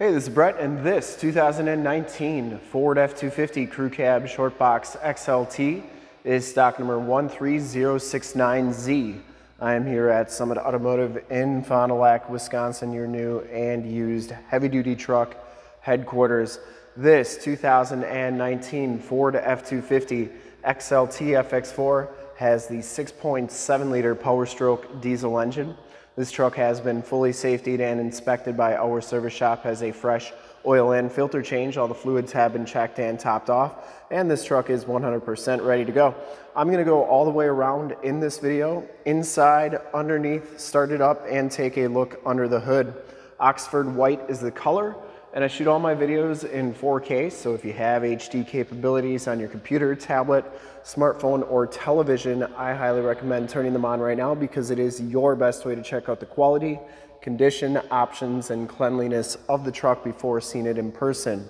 Hey, this is Brett, and this 2019 Ford F250 Crew Cab Short Box XLT is stock number 13069Z. I am here at Summit Automotive in Fond du Lac, Wisconsin, your new and used heavy-duty truck headquarters. This 2019 Ford F250 XLT FX4 has the 6.7-liter Power Stroke diesel engine. This truck has been fully safetied and inspected by our service shop, has a fresh oil and filter change. All the fluids have been checked and topped off, and this truck is 100% ready to go. I'm gonna go all the way around in this video, inside, underneath, start it up, and take a look under the hood. Oxford white is the color, and I shoot all my videos in 4K, so if you have HD capabilities on your computer, tablet, smartphone, or television, I highly recommend turning them on right now because it is your best way to check out the quality, condition, options, and cleanliness of the truck before seeing it in person.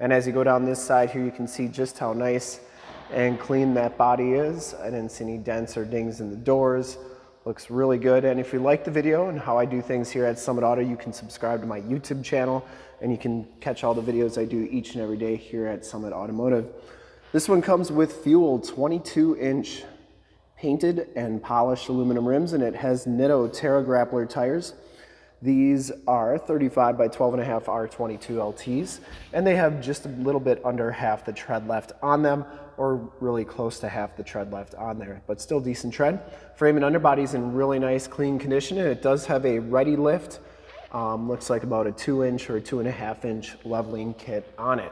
And as you go down this side here, you can see just how nice and clean that body is. I didn't see any dents or dings in the doors. Looks really good. And if you like the video and how I do things here at Summit Auto, you can subscribe to my YouTube channel and you can catch all the videos I do each and every day here at Summit Automotive. This one comes with fuel, 22-inch painted and polished aluminum rims, and it has Nitto Terra Grappler tires. These are 35 by 12.5 R22 LTs, and they have just a little bit under half the tread left on them, or really close to half the tread left on there, but still decent tread. Frame and underbody's in really nice, clean condition, and it does have a Ready Lift. Looks like about a 2-inch or 2.5-inch leveling kit on it.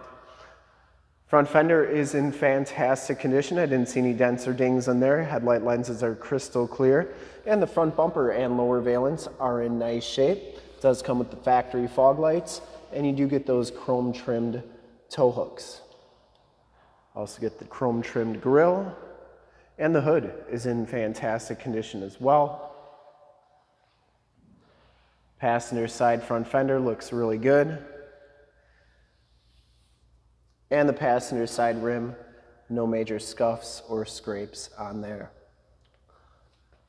Front fender is in fantastic condition. I didn't see any dents or dings on there. Headlight lenses are crystal clear. And the front bumper and lower valence are in nice shape. It does come with the factory fog lights, and you do get those chrome trimmed tow hooks. Also get the chrome trimmed grille, and the hood is in fantastic condition as well. Passenger side front fender looks really good. And the passenger side rim, no major scuffs or scrapes on there.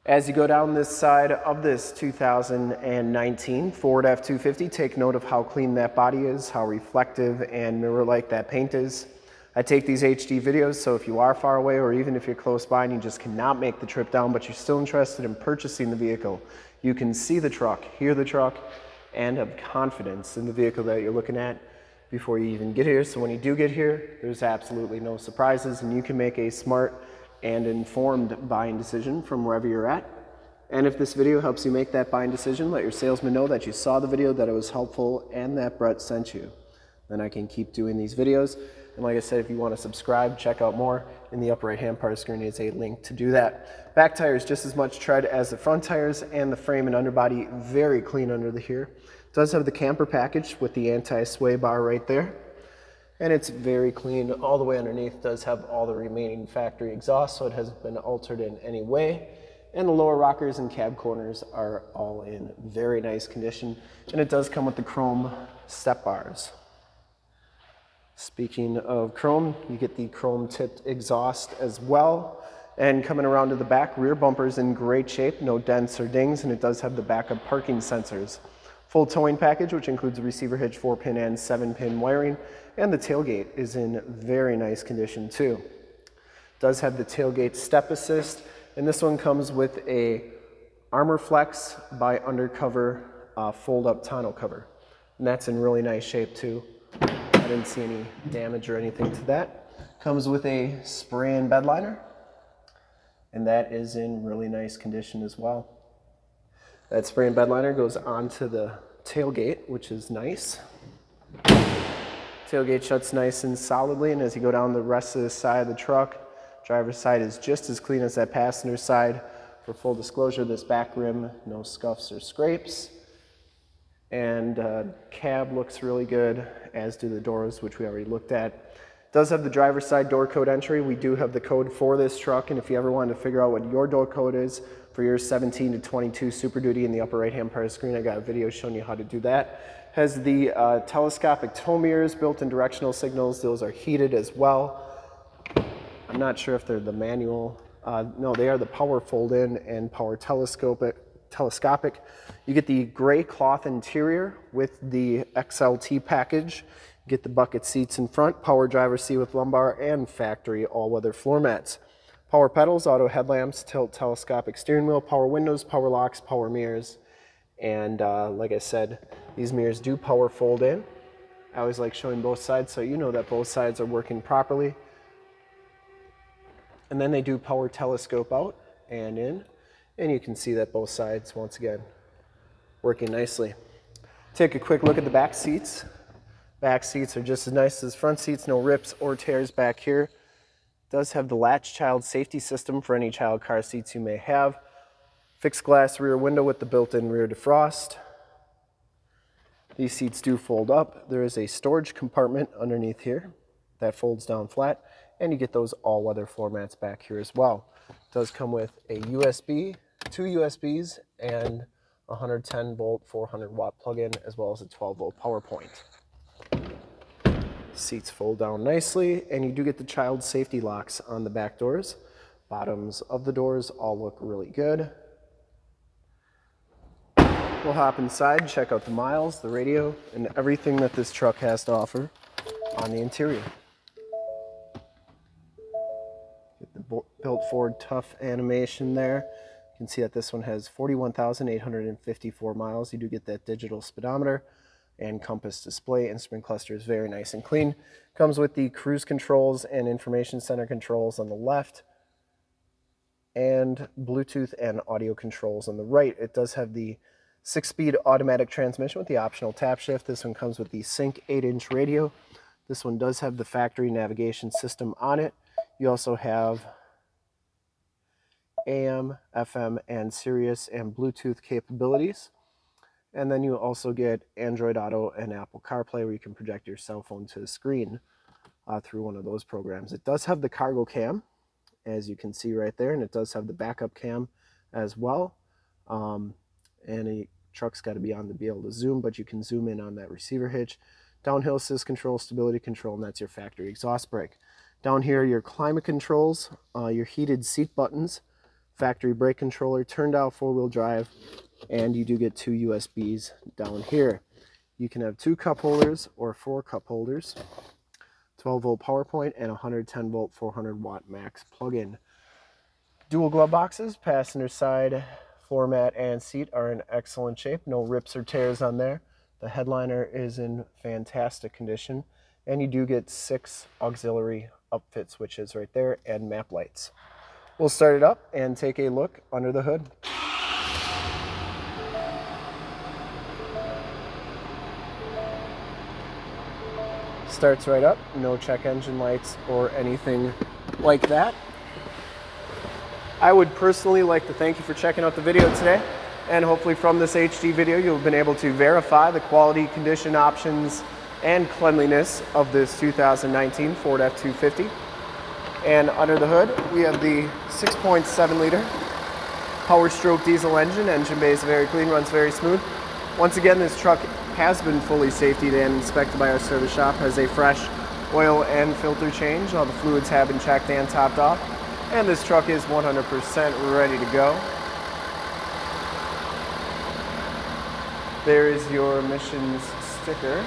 As you go down this side of this 2019 Ford F250, take note of how clean that body is, how reflective and mirror-like that paint is. I take these HD videos, so if you are far away or even if you're close by and you just cannot make the trip down, but you're still interested in purchasing the vehicle, you can see the truck, hear the truck, and have confidence in the vehicle that you're looking at before you even get here. So when you do get here, there's absolutely no surprises, and you can make a smart and informed buying decision from wherever you're at. And if this video helps you make that buying decision, let your salesman know that you saw the video, that it was helpful, and that Brett sent you. Then I can keep doing these videos. And like I said, if you want to subscribe, check out more. In the upper right-hand part of the screen is a link to do that. Back tires, just as much tread as the front tires, and the frame and underbody, very clean under here. It does have the camper package with the anti-sway bar right there. And it's very clean all the way underneath. It does have all the remaining factory exhaust, so it hasn't been altered in any way. And the lower rockers and cab corners are all in very nice condition. And it does come with the chrome step bars. Speaking of chrome, you get the chrome-tipped exhaust as well. And coming around to the back, rear bumper's in great shape, no dents or dings, and it does have the backup parking sensors. Full towing package, which includes a receiver hitch, 4-pin and 7-pin wiring, and the tailgate is in very nice condition too. It does have the tailgate step assist, and this one comes with a Armor Flex by Undercover fold-up tonneau cover. And that's in really nice shape too. I didn't see any damage or anything to that. Comes with a spray-in bed liner, and that is in really nice condition as well. That spray-in bed liner goes onto the tailgate, which is nice. Tailgate shuts nice and solidly, and as you go down the rest of the side of the truck, driver's side is just as clean as that passenger side. For full disclosure, this back rim, no scuffs or scrapes. And cab looks really good, as do the doors, which we already looked at. It does have the driver's side door code entry. We do have the code for this truck, and if you ever wanted to figure out what your door code is for your 17 to 22 Super Duty in the upper right-hand part of the screen, I got a video showing you how to do that. Has the telescopic tow mirrors, built-in directional signals. Those are heated as well. I'm not sure if they're the manual. No, they are the power fold-in and power telescopic telescopic. You get the gray cloth interior with the XLT package. You get the bucket seats in front, power driver's seat with lumbar, and factory all-weather floor mats. Power pedals, auto headlamps, tilt telescopic steering wheel, power windows, power locks, power mirrors. And like I said, these mirrors do power fold in. I always like showing both sides so you know that both sides are working properly. And then they do power telescope out and in, and you can see that both sides, once again, working nicely. Take a quick look at the back seats. Back seats are just as nice as front seats, no rips or tears back here. It does have the latch child safety system for any child car seats you may have. Fixed glass rear window with the built-in rear defrost. These seats do fold up. There is a storage compartment underneath here that folds down flat, and you get those all-weather floor mats back here as well. It does come with a USB, two USBs, and 110 volt, 400 watt plug-in, as well as a 12 volt power point. Seats fold down nicely, and you do get the child safety locks on the back doors. Bottoms of the doors all look really good. We'll hop inside, check out the miles, the radio, and everything that this truck has to offer on the interior. Get the built Ford Tough animation there. You can see that this one has 41,854 miles. You do get that digital speedometer and compass display. Instrument cluster is very nice and clean. Comes with the cruise controls and information center controls on the left, and Bluetooth and audio controls on the right. It does have the 6-speed automatic transmission with the optional tap shift. This one comes with the Sync 8-inch radio. This one does have the factory navigation system on it. You also have AM, FM, and Sirius and Bluetooth capabilities. And then you also get Android Auto and Apple CarPlay, where you can project your cell phone to the screen through one of those programs. It does have the cargo cam, as you can see right there, and it does have the backup cam as well. And a truck's got to be on to be able to zoom, but you can zoom in on that receiver hitch. Downhill assist control, stability control, and that's your factory exhaust brake. Down here, your climate controls, your heated seat buttons, factory brake controller, turned out four-wheel drive, and you do get two USBs down here. You can have two cup holders or four cup holders, 12-volt power point, and 110-volt, 400-watt max plug-in. Dual glove boxes, passenger side, floor mat and seat are in excellent shape. No rips or tears on there. The headliner is in fantastic condition, and you do get 6 auxiliary upfit switches right there and map lights. We'll start it up and take a look under the hood. Starts right up, no check engine lights or anything like that. I would personally like to thank you for checking out the video today, and hopefully from this HD video you've been able to verify the quality, condition, options, and cleanliness of this 2019 Ford F250. And under the hood we have the 6.7 liter Power Stroke diesel engine. Engine bay is very clean, runs very smooth. Once again, this truck has been fully safetied and inspected by our service shop, has a fresh oil and filter change, all the fluids have been checked and topped off. And this truck is 100% ready to go. There is your emissions sticker.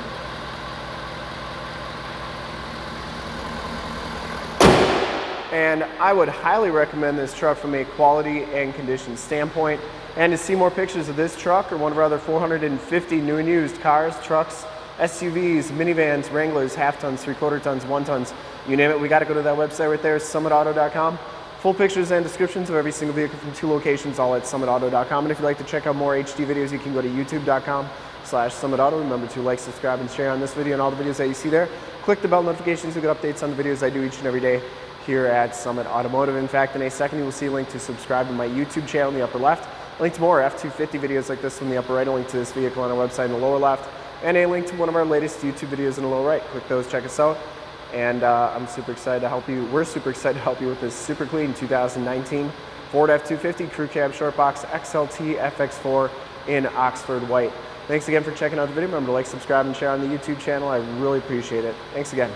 And I would highly recommend this truck from a quality and condition standpoint. And to see more pictures of this truck or one of our other 450 new and used cars, trucks, SUVs, minivans, Wranglers, half tons, three-quarter tons, one tons, you name it, we got to go to that website right there, summitauto.com. Full pictures and descriptions of every single vehicle from 2 locations, all at summitauto.com. And if you'd like to check out more HD videos, you can go to youtube.com/summitauto. Remember to like, subscribe, and share on this video and all the videos that you see there. Click the bell notifications to get updates on the videos I do each and every day here at Summit Automotive. In fact, in a second, you will see a link to subscribe to my YouTube channel in the upper left, a link to more F250 videos like this in the upper right, a link to this vehicle on our website in the lower left, and a link to one of our latest YouTube videos in the lower right. Click those, check us out, and I'm super excited to help you. We're super excited to help you with this super clean 2019 Ford F250 Crew Cab Short Box XLT FX4 in Oxford White. Thanks again for checking out the video. Remember to like, subscribe, and share on the YouTube channel. I really appreciate it. Thanks again.